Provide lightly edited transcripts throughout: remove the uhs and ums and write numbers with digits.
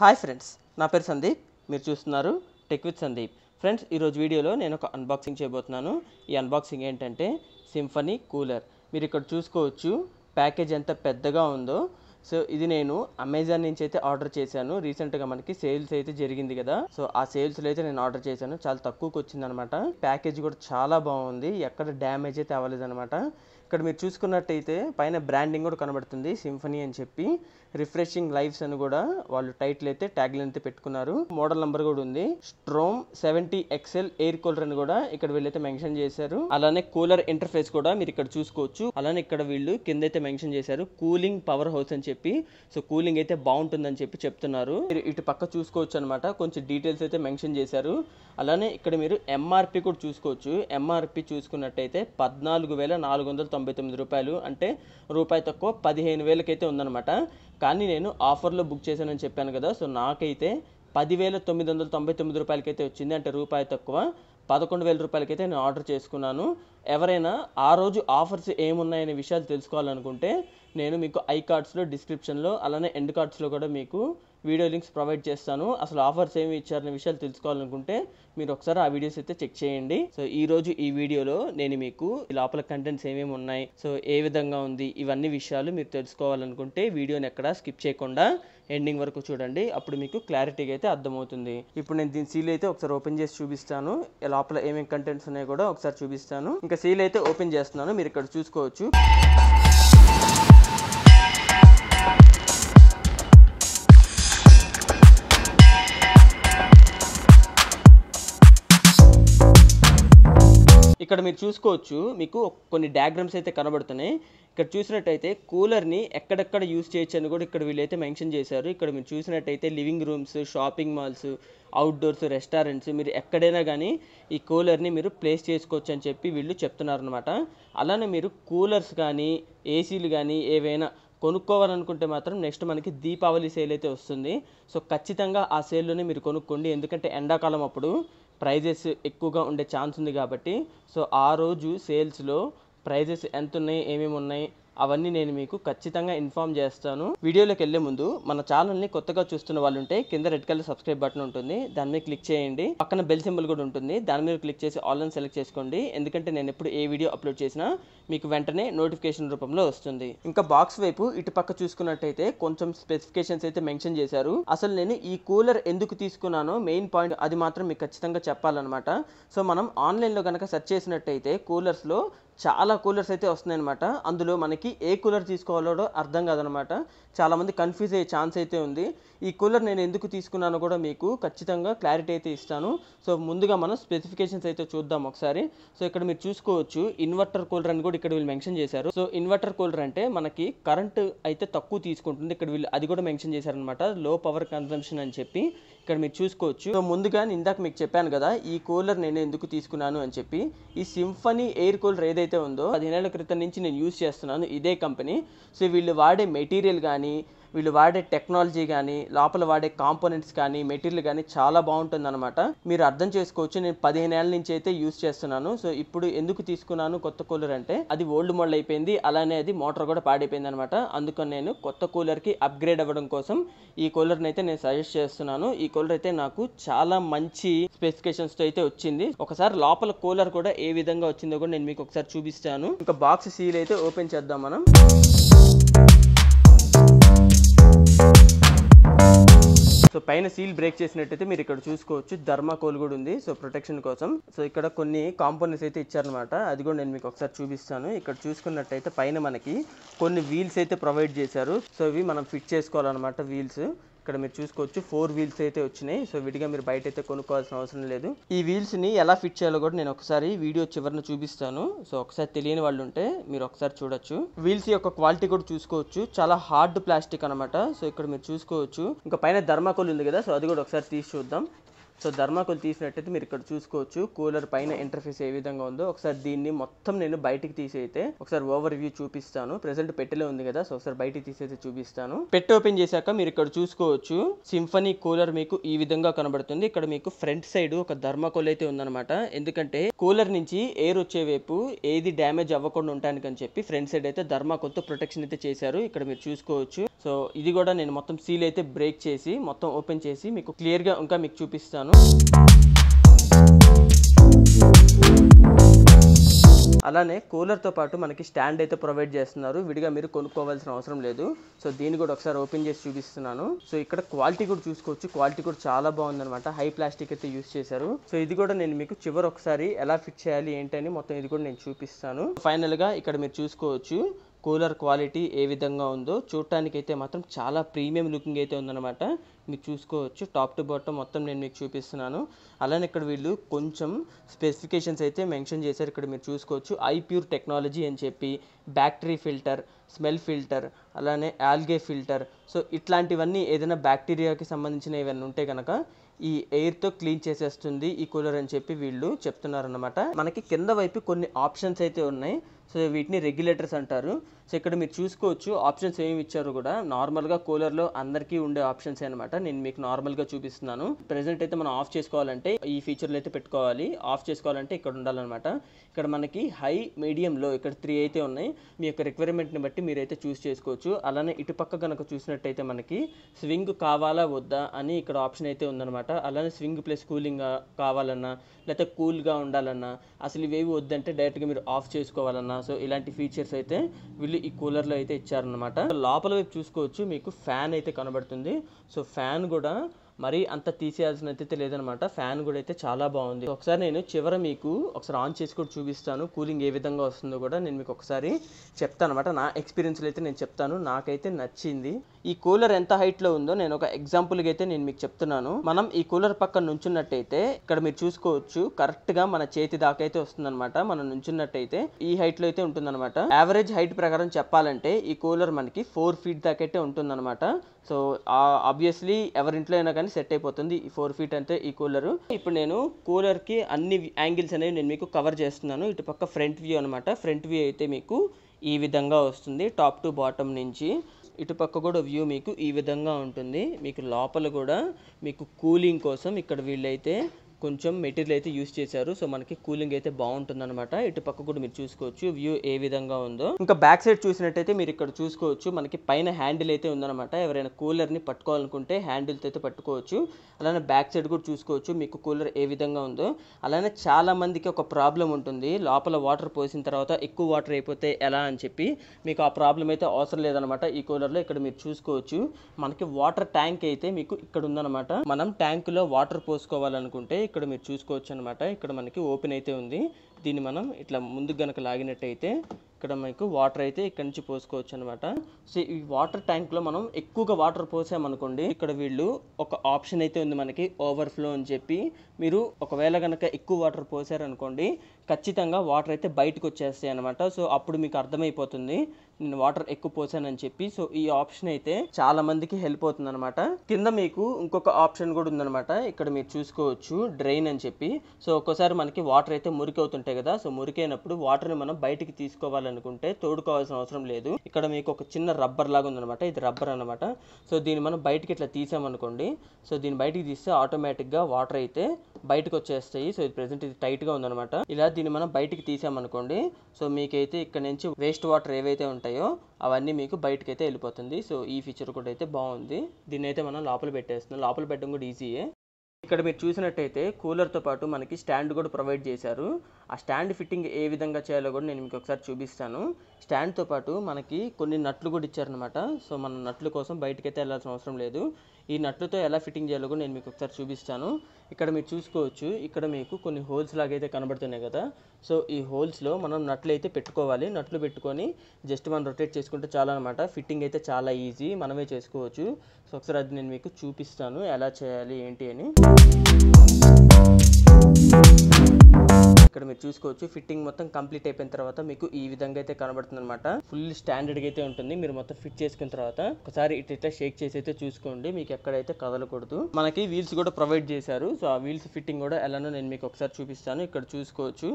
Hi friends, నా పేరు సందీప్. మీరు చూస్తున్నారు టెక్ విత్ సందీప్. ఫ్రెండ్స్, ఈరోజు వీడియోలో నేను ఒక అన్బాక్సింగ్ చేయబోతున్నాను. ఈ అన్బాక్సింగ్ ఏంటంటే సింఫనీ కూలర్. మీరు ఇక్కడ చూసుకోవచ్చు ప్యాకేజ్ ఎంత పెద్దగా ఉందో. సో ఇది నేను అమెజాన్ నుంచి అయితే ఆర్డర్ చేశాను. రీసెంట్గా మనకి సేల్స్ అయితే జరిగింది కదా, సో ఆ సేల్స్లో అయితే నేను ఆర్డర్ చేశాను. చాలా తక్కువకి వచ్చిందనమాట. ప్యాకేజ్ కూడా చాలా బాగుంది, ఎక్కడ డ్యామేజ్ అయితే అవ్వలేదనమాట. ఇక్కడ మీరు చూసుకున్నట్టయితే పైన బ్రాండింగ్ కూడా కనబడుతుంది, సింఫనీ అని చెప్పి. రిఫ్రెషింగ్ లైఫ్స్ అని కూడా వాళ్ళు టైటిల్ అయితే ట్యాగ్లు అయితే పెట్టుకున్నారు. మోడల్ నెంబర్ కూడా ఉంది, స్ట్రోమ్ 70XL ఎయిర్ కూలర్ అని కూడా ఇక్కడ వీళ్ళైతే మెన్షన్ చేశారు. అలానే కూలర్ ఇంటర్ఫేస్ కూడా మీరు ఇక్కడ చూసుకోవచ్చు. అలానే ఇక్కడ వీళ్ళు కింద అయితే మెన్షన్ చేశారు కూలింగ్ పవర్ హౌస్ అని చెప్పి. సో కూలింగ్ అయితే బాగుంటుందని చెప్పి చెప్తున్నారు. మీరు ఇటు పక్క చూసుకోవచ్చు అనమాట, కొంచెం డీటెయిల్స్ అయితే మెన్షన్ చేశారు. అలానే ఇక్కడ మీరు ఎంఆర్పి కూడా చూసుకోవచ్చు. ఎంఆర్పి చూసుకున్నట్టయితే 14,499 రూపాయలు, అంటే రూపాయి తక్కువ 15,000కైతే ఉందన్నమాట. కానీ నేను ఆఫర్లో బుక్ చేశానని చెప్పాను కదా, సో నాకైతే 10,999 రూపాయలకైతే వచ్చింది, అంటే రూపాయి తక్కువ 11,000 రూపాయలకైతే నేను ఆర్డర్ చేసుకున్నాను. ఎవరైనా ఆ రోజు ఆఫర్స్ ఏమున్నాయనే విషయాలు తెలుసుకోవాలనుకుంటే నేను మీకు ఐ కార్డ్స్లో, డిస్క్రిప్షన్లో, అలానే ఎండ్ కార్డ్స్లో కూడా మీకు వీడియో లింక్స్ ప్రొవైడ్ చేస్తాను. అసలు ఆఫర్స్ ఏమి ఇచ్చారనే విషయాలు తెలుసుకోవాలనుకుంటే మీరు ఒకసారి ఆ వీడియోస్ అయితే చెక్ చేయండి. సో ఈరోజు ఈ వీడియోలో నేను మీకు లోపల కంటెంట్స్ ఏమేమి ఉన్నాయి, సో ఏ విధంగా ఉంది, ఇవన్నీ విషయాలు మీరు తెలుసుకోవాలనుకుంటే వీడియోని ఎక్కడా స్కిప్ చేయకుండా ఎండింగ్ వరకు చూడండి. అప్పుడు మీకు క్లారిటీగా అయితే అర్థమవుతుంది. ఇప్పుడు నేను దీని సీల్ అయితే ఒకసారి ఓపెన్ చేసి చూపిస్తాను. లోపల ఏమేమి కంటెంట్స్ ఉన్నాయో కూడా ఒకసారి చూపిస్తాను. ఇంకా సీల్ అయితే ఓపెన్ చేస్తున్నాను, మీరు ఇక్కడ చూసుకోవచ్చు. ఇక్కడ మీరు చూసుకోవచ్చు, మీకు కొన్ని డయాగ్రామ్స్ అయితే కనబడుతున్నాయి. ఇక్కడ చూసినట్టయితే కూలర్ని ఎక్కడెక్కడ యూజ్ చేయొచ్చు అని కూడా ఇక్కడ వీళ్ళైతే మెన్షన్ చేశారు. ఇక్కడ మీరు చూసినట్టయితే living rooms, shopping malls, outdoors, restaurants, మీరు ఎక్కడైనా కానీ ఈ కూలర్ని మీరు ప్లేస్ చేసుకోవచ్చు అని చెప్పి వీళ్ళు చెప్తున్నారనమాట. అలానే మీరు కూలర్స్ కానీ ఏసీలు కానీ ఏవైనా కొనుక్కోవాలనుకుంటే మాత్రం నెక్స్ట్ మనకి దీపావళి సేల్ అయితే వస్తుంది. సో ఖచ్చితంగా ఆ సేల్లోనే మీరు కొనుక్కోండి, ఎందుకంటే ఎండాకాలం అప్పుడు ప్రైజెస్ ఎక్కువగా ఉండే ఛాన్స్ ఉంది కాబట్టి. సో ఆ రోజు సేల్స్లో ప్రైజెస్ ఎంత ఉన్నాయి, ఏమేమి ఉన్నాయి, అవన్నీ నేను మీకు ఖచ్చితంగా ఇన్ఫామ్ చేస్తాను. వీడియోలోకి వెళ్ళే ముందు మన ఛానల్ని కొత్తగా చూస్తున్న వాళ్ళు ఉంటే కింద రెడ్ కలర్ సబ్స్క్రైబ్ బటన్ ఉంటుంది, దాని మీద క్లిక్ చేయండి. పక్కన బెల్ సింబల్ కూడా ఉంటుంది, దాని మీద క్లిక్ చేసి ఆల్ అని సెలెక్ట్ చేసుకోండి. ఎందుకంటే నేను ఎప్పుడు ఏ వీడియో అప్లోడ్ చేసినా మీకు వెంటనే నోటిఫికేషన్ రూపంలో వస్తుంది. ఇంకా బాక్స్ వైపు ఇటు పక్క చూసుకున్నట్టయితే కొంచెం స్పెసిఫికేషన్స్ అయితే మెన్షన్ చేశారు. అసలు నేను ఈ కూలర్ ఎందుకు తీసుకున్నానో మెయిన్ పాయింట్ అది మాత్రం మీకు ఖచ్చితంగా చెప్పాలన్నమాట. సో మనం ఆన్లైన్లో కనుక సెర్చ్ చేసినట్టయితే కూలర్స్లో చాలా కూలర్స్ అయితే వస్తున్నాయి అనమాట. అందులో మనకి ఏ కూలర్ తీసుకోవాలో అర్థం కాదనమాట. చాలామంది కన్ఫ్యూజ్ అయ్యే ఛాన్స్ అయితే ఉంది. ఈ కూలర్ నేను ఎందుకు తీసుకున్నానో కూడా మీకు ఖచ్చితంగా క్లారిటీ అయితే ఇస్తాను. సో ముందుగా మనం స్పెసిఫికేషన్స్ అయితే చూద్దాం ఒకసారి. సో ఇక్కడ మీరు చూసుకోవచ్చు ఇన్వర్టర్ కూలర్ అని కూడా ఇక్కడ వీళ్ళు మెన్షన్ చేశారు. సో ఇన్వర్టర్ కూలర్ అంటే మనకి కరెంట్ అయితే తక్కువ తీసుకుంటుంది, ఇక్కడ వీళ్ళు అది కూడా మెన్షన్ చేశారనమాట, లో పవర్ కన్సంప్షన్ అని చెప్పి ఇక్కడ మీరు చూసుకోవచ్చు. సో ముందుగా ఇందాక మీకు చెప్పాను కదా ఈ కూలర్ నేను ఎందుకు తీసుకున్నాను అని చెప్పి. ఈ సింఫనీ ఎయిర్ కూలర్ ఏదైతే ఉందో 15 ఏళ్ల క్రితం నుంచి నేను యూజ్ చేస్తున్నాను, ఇదే కంపెనీ. సో వీళ్ళు వాడే మెటీరియల్ కానీ, వీళ్ళు వాడే టెక్నాలజీ కానీ, లోపల వాడే కాంపోనెంట్స్ కానీ, మెటీరియల్ కానీ చాలా బాగుంటుంది అనమాట. మీరు అర్థం చేసుకోవచ్చు, నేను 15 ఏళ్ల నుంచి అయితే యూజ్ చేస్తున్నాను. సో ఇప్పుడు ఎందుకు తీసుకున్నాను కొత్త కూలర్ అంటే, అది ఓల్డ్ మోడల్ అయిపోయింది, అలానే అది మోటార్ కూడా పాడైపోయింది అనమాట. అందుకని నేను కొత్త కూలర్కి అప్గ్రేడ్ అవ్వడం కోసం ఈ కూలర్ని అయితే నేను సజెస్ట్ చేస్తున్నాను. ఈ కూలర్ అయితే నాకు చాలా మంచి స్పెసిఫికేషన్స్తో అయితే వచ్చింది. ఒకసారి లోపల కూలర్ కూడా ఏ విధంగా వచ్చిందో కూడా నేను మీకు ఒకసారి చూపిస్తాను. ఇంకా బాక్స్ సీల్ అయితే ఓపెన్ చేద్దాం మనం. సో పైన సీల్ బ్రేక్ చేసినట్టయితే మీరు ఇక్కడ చూసుకోవచ్చు థర్మాకోల్ కూడా ఉంది, సో ప్రొటెక్షన్ కోసం. సో ఇక్కడ కొన్ని కాంపోనెంట్స్ అయితే ఇచ్చారనమాట, అది కూడా నేను మీకు ఒకసారి చూపిస్తాను. ఇక్కడ చూసుకున్నట్టయితే పైన మనకి కొన్ని వీల్స్ అయితే ప్రొవైడ్ చేశారు. సో ఇవి మనం ఫిట్ చేసుకోవాలన్నమాట వీల్స్. ఇక్కడ మీరు చూసుకోవచ్చు 4 వీల్స్ అయితే వచ్చినాయి. సో విడిగా మీరు బయట అయితే కొనుక్కోవాల్సిన అవసరం లేదు. ఈ వీల్స్ని ఎలా ఫిట్ చేయాలో కూడా నేను ఒకసారి వీడియో చివరిని చూపిస్తాను. సో ఒకసారి తెలియని వాళ్ళు ఉంటే మీరు ఒకసారి చూడొచ్చు. వీల్స్ యొక్క క్వాలిటీ కూడా చూసుకోవచ్చు, చాలా హార్డ్ ప్లాస్టిక్ అనమాట. సో ఇక్కడ మీరు చూసుకోవచ్చు. ఇంకా పైన థర్మాకోల్ ఉంది కదా, సో అది కూడా ఒకసారి తీసి చూద్దాం. సో థర్మాకోల్ తీసినట్టయితే మీరు ఇక్కడ చూసుకోవచ్చు కూలర్ పైన ఇంటర్ఫేస్ ఏ విధంగా ఉందో. ఒకసారి దీన్ని మొత్తం నేను బయటికి తీసి అయితే ఒకసారి ఓవర్ వ్యూ చూపిస్తాను. ప్రెసెంట్ పెట్టెలో ఉంది కదా, సో ఒకసారి బయటికి తీసి అయితే చూపిస్తాను. పెట్టె ఓపెన్ చేశాక మీరు ఇక్కడ చూసుకోవచ్చు సింఫనీ కూలర్ మీకు ఈ విధంగా కనబడుతుంది. ఇక్కడ మీకు ఫ్రంట్ సైడ్ ఒక థర్మాకోల్ అయితే ఉందన్నమాట, ఎందుకంటే కూలర్ నుంచి ఎయిర్ వచ్చే వైపు ఏది డ్యామేజ్ అవ్వకుండా ఉండటానికి అని చెప్పి ఫ్రంట్ సైడ్ అయితే థర్మాకోల్తో ప్రొటెక్షన్ అయితే చేశారు. ఇక్కడ మీరు చూసుకోవచ్చు. సో సో ఇది కూడా నేను మొత్తం సీల్ అయితే బ్రేక్ చేసి మొత్తం ఓపెన్ చేసి మీకు క్లియర్గా ఇంకా మీకు చూపిస్తాను. అలానే కూలర్తో పాటు మనకి స్టాండ్ అయితే ప్రొవైడ్ చేస్తున్నారు, విడిగా మీరు కొనుక్కోవాల్సిన అవసరం లేదు. సో దీన్ని కూడా ఒకసారి ఓపెన్ చేసి చూపిస్తున్నాను. సో ఇక్కడ క్వాలిటీ కూడా చూసుకోవచ్చు, క్వాలిటీ కూడా చాలా బాగుందనమాట. హై ప్లాస్టిక్ అయితే యూజ్ చేశారు. సో ఇది కూడా నేను మీకు చివరి ఒకసారి ఎలా ఫిట్ చేయాలి ఏంటని మొత్తం ఇది కూడా నేను చూపిస్తాను. ఫైనల్గా ఇక్కడ మీరు చూసుకోవచ్చు కూలర్ క్వాలిటీ ఏ విధంగా ఉందో. చూడటానికి అయితే మాత్రం చాలా ప్రీమియం లుకింగ్ అయితే ఉందన్నమాట. మీకు చూసుకోవచ్చు టాప్ టు బాటమ్ మొత్తం నేను మీకు చూపిస్తున్నాను. అలానే ఇక్కడ వీళ్ళు కొంచెం స్పెసిఫికేషన్స్ అయితే మెన్షన్ చేశారు. ఇక్కడ మీరు చూసుకోవచ్చు ఐప్యూర్ టెక్నాలజీ అని చెప్పి బ్యాక్టీరియా ఫిల్టర్, స్మెల్ ఫిల్టర్, అలానే ఆల్గే ఫిల్టర్. సో ఇట్లాంటివన్నీ ఏదైనా బ్యాక్టీరియాకి సంబంధించిన ఏమైనా ఉంటే కనుక ఈ ఎయిర్తో క్లీన్ చేసేస్తుంది ఈ కూలర్ అని చెప్పి వీళ్ళు చెప్తున్నారు అన్నమాట. మనకి కింద వైపు కొన్ని ఆప్షన్స్ అయితే ఉన్నాయి. సో వీటిని రెగ్యులేటర్స్ అంటారు. సో ఇక్కడ మీరు చూసుకోవచ్చు ఆప్షన్స్ ఏమి ఇచ్చారు కూడా. నార్మల్గా కూలర్లో అందరికీ ఉండే ఆప్షన్స్ అనమాట. నేను మీకు నార్మల్గా చూపిస్తున్నాను. ప్రెజెంట్ అయితే మనం ఆఫ్ చేసుకోవాలంటే ఈ ఫీచర్లు అయితే పెట్టుకోవాలి. ఆఫ్ చేసుకోవాలంటే ఇక్కడ ఉండాలన్నమాట. ఇక్కడ మనకి హై, మీడియం, లో ఇక్కడ 3 అయితే ఉన్నాయి. మీ యొక్క రిక్వైర్మెంట్ని బట్టి మీరైతే చూస్ చేసుకోవచ్చు. అలానే ఇటుపక్క కనుక చూసినట్టయితే మనకి స్వింగ్ కావాలా వద్దా అని ఇక్కడ ఆప్షన్ అయితే ఉందన్నమాట. అలానే స్వింగ్ ప్లస్ కూలింగ్ కావాలన్నా, లేకపోతే కూల్గా ఉండాలన్నా, అసలు ఇవేవి వద్దంటే డైరెక్ట్గా మీరు ఆఫ్ చేసుకోవాలన్నా. సో ఇలాంటి ఫీచర్స్ అయితే వీళ్ళు ఈ కూలర్లో అయితే ఇచ్చారనమాట. లోపల వైపు చూసుకోవచ్చు మీకు ఫ్యాన్ అయితే కనబడుతుంది. సో ఫ్యాన్ కూడా మరి అంత తీసేయాల్సిన అయితే లేదనమాట. ఫ్యాన్ కూడా అయితే చాలా బాగుంది. ఒకసారి నేను చివర మీకు ఒకసారి ఆన్ చేసి కూడా చూపిస్తాను, కూలింగ్ ఏ విధంగా వస్తుందో కూడా నేను మీకు ఒకసారి చెప్తాను అనమాట. నా ఎక్స్పీరియన్స్లో అయితే నేను చెప్తాను, నాకైతే నచ్చింది. ఈ కూలర్ ఎంత హైట్లో ఉందో నేను ఒక ఎగ్జాంపుల్గా అయితే నేను మీకు చెప్తున్నాను. మనం ఈ కూలర్ పక్కన నుంచున్నట్టయితే ఇక్కడ మీరు చూసుకోవచ్చు కరెక్ట్గా మన చేతి దాకా అయితే వస్తుందనమాట. మనం నుంచున్నట్టయితే ఈ హైట్లో అయితే ఉంటుందన్నమాట. యావరేజ్ హైట్ ప్రకారం చెప్పాలంటే ఈ కూలర్ మనకి 4 feet దాకైతే ఉంటుందన్నమాట. సో ఆబ్వియస్లీ ఎవరింట్లో అయినా కానీ సెట్ అయిపోతుంది ఈ 4 feet అంటే ఈ కూలరు. ఇప్పుడు నేను కూలర్కి అన్ని యాంగిల్స్ అనేవి నేను మీకు కవర్ చేస్తున్నాను. ఇటుపక్క ఫ్రంట్ వ్యూ అనమాట. ఫ్రంట్ వ్యూ అయితే మీకు ఈ విధంగా వస్తుంది టాప్ టు బాటమ్ నుంచి. ఇటుపక్క కూడా వ్యూ మీకు ఈ విధంగా ఉంటుంది. మీకు లోపల కూడా మీకు కూలింగ్ కోసం ఇక్కడ వీళ్ళైతే కొంచెం మెటీరియల్ అయితే యూజ్ చేశారు. సో మనకి కూలింగ్ అయితే బాగుంటుంది అనమాట. ఇటు పక్క కూడా మీరు చూసుకోవచ్చు వ్యూ ఏ విధంగా ఉందో. ఇంకా బ్యాక్ సైడ్ చూసినట్టయితే మీరు ఇక్కడ చూసుకోవచ్చు మనకి పైన హ్యాండిల్ అయితే ఉందన్నమాట. ఎవరైనా కూలర్ని పట్టుకోవాలనుకుంటే హ్యాండిల్తో అయితే పట్టుకోవచ్చు. అలానే బ్యాక్ సైడ్ కూడా చూసుకోవచ్చు మీకు కూలర్ ఏ విధంగా ఉందో. అలానే చాలా మందికి ఒక ప్రాబ్లం ఉంటుంది, లోపల వాటర్ పోసిన తర్వాత ఎక్కువ వాటర్ అయిపోతే ఎలా అని చెప్పి. మీకు ఆ ప్రాబ్లం అయితే అవసరం లేదనమాట ఈ కూలర్లో. ఇక్కడ మీరు చూసుకోవచ్చు మనకి వాటర్ ట్యాంక్ అయితే మీకు ఇక్కడ ఉందన్నమాట. మనం ట్యాంకులో వాటర్ పోసుకోవాలనుకుంటే ఇక్కడ మీరు చూసుకోవచ్చు అనమాట. ఇక్కడ మనకి ఓపెన్ అయితే ఉంది. దీన్ని మనం ఇట్లా ముందుకు గనక లాగినట్టయితే ఇక్కడ మీకు వాటర్ అయితే ఇక్కడ నుంచి పోసుకోవచ్చు అనమాట. సో ఈ వాటర్ ట్యాంక్లో మనం ఎక్కువగా వాటర్ పోసామనుకోండి, ఇక్కడ వీళ్ళు ఒక ఆప్షన్ అయితే ఉంది మనకి ఓవర్ఫ్లో అని చెప్పి. మీరు ఒకవేళ కనుక ఎక్కువ వాటర్ పోసారనుకోండి ఖచ్చితంగా వాటర్ అయితే బయటకు వచ్చేస్తాయి అనమాట. సో అప్పుడు మీకు అర్థమైపోతుంది నేను వాటర్ ఎక్కువ పోసానని చెప్పి. సో ఈ ఆప్షన్ అయితే చాలా మందికి హెల్ప్ అవుతుంది అనమాట. కింద మీకు ఇంకొక ఆప్షన్ కూడా ఉందనమాట. ఇక్కడ మీరు చూసుకోవచ్చు డ్రైన్ అని చెప్పి. సో ఒక్కోసారి మనకి వాటర్ అయితే మురికి అవుతుంటాయి కదా. సో మురికైనప్పుడు వాటర్ని మనం బయటికి తీసుకోవాలనుకుంటే తోడుకోవాల్సిన అవసరం లేదు. ఇక్కడ మీకు ఒక చిన్న రబ్బర్ లాగా ఉందనమాట. ఇది రబ్బర్ అనమాట. సో దీన్ని మనం బయటికి ఇట్లా తీసామనుకోండి, సో దీన్ని బయటికి తీస్తే ఆటోమేటిక్గా వాటర్ అయితే బయటకు వచ్చేస్తాయి. సో ఇది ప్రెసెంట్ ఇది టైట్గా ఉందనమాట. ఇలా దీన్ని మనం బయటికి తీసామనుకోండి, సో మీకైతే ఇక్కడ నుంచి వేస్ట్ వాటర్ ఏవైతే ఉంటాయో అవన్నీ మీకు బయటకు అయితే వెళ్ళిపోతుంది. సో ఈ ఫీచర్ కూడా అయితే బాగుంది. దీన్ని అయితే మనం లోపల పెట్టేస్తున్నాం. లోపల పెట్టడం కూడా ఈజీయే. ఇక్కడ మీరు చూసినట్టయితే కూలర్తో పాటు మనకి స్టాండ్ కూడా ప్రొవైడ్ చేశారు. ఆ స్టాండ్ ఫిట్టింగ్ ఏ విధంగా చేయాలో కూడా నేను మీకు ఒకసారి చూపిస్తాను. స్టాండ్తో పాటు మనకి కొన్ని నట్లు కూడా ఇచ్చారనమాట. సో మన నట్లు కోసం బయటకైతే వెళ్ళాల్సిన అవసరం లేదు. ఈ నట్లతో ఎలా ఫిట్టింగ్ చేయాలో కూడా నేను మీకు ఒకసారి చూపిస్తాను. ఇక్కడ మీరు చూసుకోవచ్చు ఇక్కడ మీకు కొన్ని హోల్స్ లాగైతే కనబడుతున్నాయి కదా. సో ఈ హోల్స్లో మనం నట్లు అయితే పెట్టుకోవాలి. నట్లు పెట్టుకొని జస్ట్ మనం రొటేట్ చేసుకుంటే చాలా అనమాట. ఫిట్టింగ్ అయితే చాలా ఈజీ, మనమే చేసుకోవచ్చు. సో ఒకసారి అది నేను మీకు చూపిస్తాను ఎలా చేయాలి ఏంటి అని. ఇక్కడ మీరు చూసుకోవచ్చు ఫిట్టింగ్ మొత్తం కంప్లీట్ అయిపోయిన తర్వాత మీకు ఈ విధంగా అయితే కనబడుతుంది అనమాట. ఫుల్ స్టాండర్డ్గా అయితే ఉంటుంది. మీరు మొత్తం ఫిట్ చేసుకున్న తర్వాత ఒకసారి ఇట్లా షేక్ చేసి అయితే చూసుకోండి, మీకు ఎక్కడైతే కదలకూడదు. మనకి వీల్స్ కూడా ప్రొవైడ్ చేశారు. సో ఆ వీల్స్ ఫిట్టింగ్ కూడా ఎలానో నేను మీకు ఒకసారి చూపిస్తాను. ఇక్కడ చూసుకోవచ్చు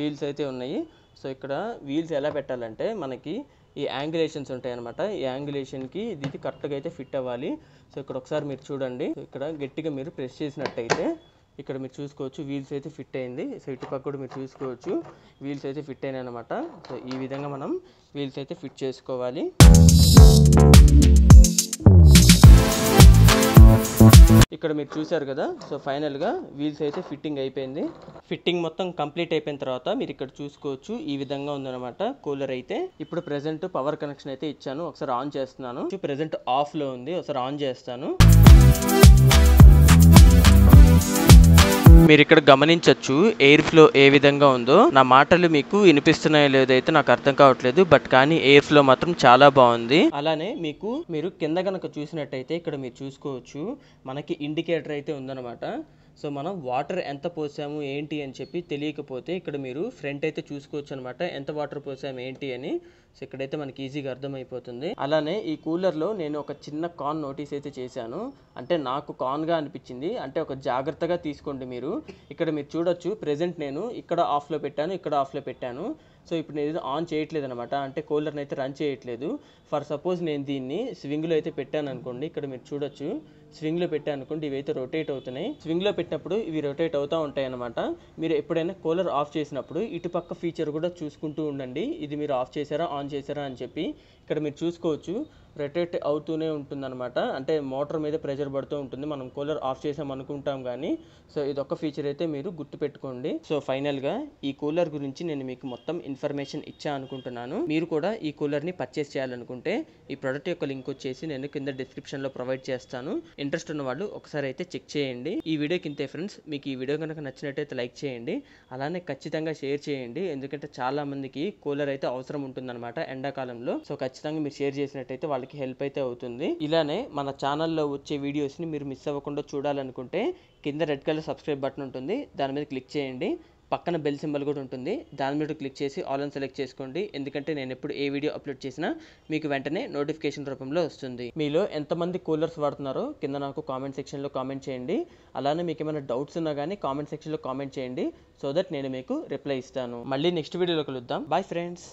వీల్స్ అయితే ఉన్నాయి. సో ఇక్కడ వీల్స్ ఎలా పెట్టాలంటే మనకి ఈ యాంగులేషన్స్ ఉంటాయన్నమాట. ఈ యాంగులేషన్కి ఇది కరెక్ట్గా అయితే ఫిట్ అవ్వాలి. సో ఇక్కడ ఒకసారి మీరు చూడండి, ఇక్కడ గట్టిగా మీరు ప్రెస్ చేసినట్టయితే ఇక్కడ మీరు చూసుకోవచ్చు వీల్స్ అయితే ఫిట్ అయింది. సో ఇటుపక్క కూడా మీరు చూసుకోవచ్చు వీల్స్ అయితే ఫిట్ అయినాయి అనమాట. సో ఈ విధంగా మనం వీల్స్ అయితే ఫిట్ చేసుకోవాలి. ఇక్కడ మీరు చూశారు కదా సో ఫైనల్ గా వీల్స్ అయితే ఫిట్టింగ్ అయిపోయింది ఫిట్టింగ్ మొత్తం కంప్లీట్ అయిపోయిన తర్వాత మీరు ఇక్కడ చూసుకోవచ్చు ఈ విధంగా ఉందన్నమాట కూలర్ అయితే ఇప్పుడు ప్రెజెంట్ పవర్ కనెక్షన్ అయితే ఇచ్చాను ఒకసారి ఆన్ చేస్తున్నాను ప్రెజెంట్ ఆఫ్ లో ఉంది ఒకసారి ఆన్ చేస్తాను మీరు ఇక్కడ గమనించొచ్చు ఎయిర్ ఫ్లో ఏ విధంగా ఉందో నా మాటలు మీకు వినిపిస్తున్నాయో లేదో అయితే నాకు అర్థం కావట్లేదు బట్ కానీ ఎయిర్ ఫ్లో మాత్రం చాలా బాగుంది అలానే మీకు మీరు కింద గనక చూసినట్టయితే ఇక్కడ మీరు చూసుకోవచ్చు మనకి ఇండికేటర్ అయితే ఉందన్నమాట సో మనం వాటర్ ఎంత పోసాము ఏంటి అని చెప్పి తెలియకపోతే ఇక్కడ మీరు ఫ్రంట్ అయితే చూసుకోవచ్చు అనమాట ఎంత వాటర్ పోసాము ఏంటి అని సో ఇక్కడైతే మనకి ఈజీగా అర్థమైపోతుంది అలానే ఈ కూలర్లో నేను ఒక చిన్న కాన్ నోటీస్ అయితే చేశాను అంటే నాకు కాన్గా అనిపించింది అంటే ఒక జాగ్రత్తగా తీసుకోండి మీరు ఇక్కడ మీరు చూడొచ్చు ప్రెజెంట్ నేను ఇక్కడ ఆఫ్లో పెట్టాను ఇక్కడ ఆఫ్లో పెట్టాను సో ఇప్పుడు నేను ఆన్ చేయట్లేదు అనమాట అంటే కూలర్ని అయితే రన్ చేయట్లేదు ఫర్ సపోజ్ నేను దీన్ని స్వింగ్లో అయితే పెట్టాను అనుకోండి ఇక్కడ మీరు చూడొచ్చు స్వింగ్లో పెట్టాను అనుకోండి ఇవైతే రొటేట్ అవుతున్నాయి స్వింగ్లో పెట్టినప్పుడు ఇవి రొటేట్ అవుతూ ఉంటాయి అనమాట మీరు ఎప్పుడైనా కూలర్ ఆఫ్ చేసినప్పుడు ఇటుపక్క ఫీచర్ కూడా చూసుకుంటూ ఉండండి ఇది మీరు ఆఫ్ చేశారా ఆన్ చేశారా అని చెప్పి ఇక్కడ మీరు చూసుకోవచ్చు రొటేట్ అవుతూనే ఉంటుందన్నమాట అంటే మోటార్ మీద ప్రెషర్ పడుతూ ఉంటుంది మనం కూలర్ ఆఫ్ చేసాం అనుకుంటాం కానీ సో ఇదొక ఫీచర్ అయితే మీరు గుర్తుపెట్టుకోండి సో ఫైనల్గా ఈ కూలర్ గురించి నేను మీకు మొత్తం ఇన్ఫర్మేషన్ ఇచ్చా అనుకుంటున్నాను మీరు కూడా ఈ కూలర్ని పర్చేస్ చేయాలనుకుంటే ఈ ప్రోడక్ట్ యొక్క లింక్ వచ్చేసి నేను కింద డిస్క్రిప్షన్లో ప్రొవైడ్ చేస్తాను ఇంట్రెస్ట్ ఉన్న వాళ్ళు ఒకసారి అయితే చెక్ చేయండి ఈ వీడియోకి ఇంతే ఫ్రెండ్స్ మీకు ఈ వీడియో కనుక నచ్చినట్టయితే లైక్ చేయండి అలానే ఖచ్చితంగా షేర్ చేయండి ఎందుకంటే చాలామందికి కూలర్ అయితే అవసరం ఉంటుందన్నమాట ఎండాకాలంలో సో ఖచ్చితంగా మీరు షేర్ చేసినట్టయితే వాళ్ళకి హెల్ప్ అయితే అవుతుంది ఇలానే మన ఛానల్లో వచ్చే వీడియోస్ని మీరు మిస్ అవ్వకుండా చూడాలనుకుంటే కింద రెడ్ కలర్ సబ్స్క్రైబ్ బటన్ ఉంటుంది దాని మీద క్లిక్ చేయండి పక్కన బెల్ సింబల్ కూడా ఉంటుంది దాని మీద క్లిక్ చేసి ఆల్ అని సెలెక్ట్ చేసుకోండి ఎందుకంటే నేను ఎప్పుడు ఏ వీడియో అప్లోడ్ చేసినా మీకు వెంటనే నోటిఫికేషన్ రూపంలో వస్తుంది మీలో ఎంతమంది కూలర్స్ వాడుతున్నారో కింద నాకు కామెంట్ సెక్షన్లో కామెంట్ చేయండి అలానే మీకు ఏమైనా డౌట్స్ ఉన్నా కానీ కామెంట్ సెక్షన్లో కామెంట్ చేయండి సో దట్ నేను మీకు రిప్లై ఇస్తాను మళ్ళీ నెక్స్ట్ వీడియోలో కలుద్దాం బాయ్ ఫ్రెండ్స్.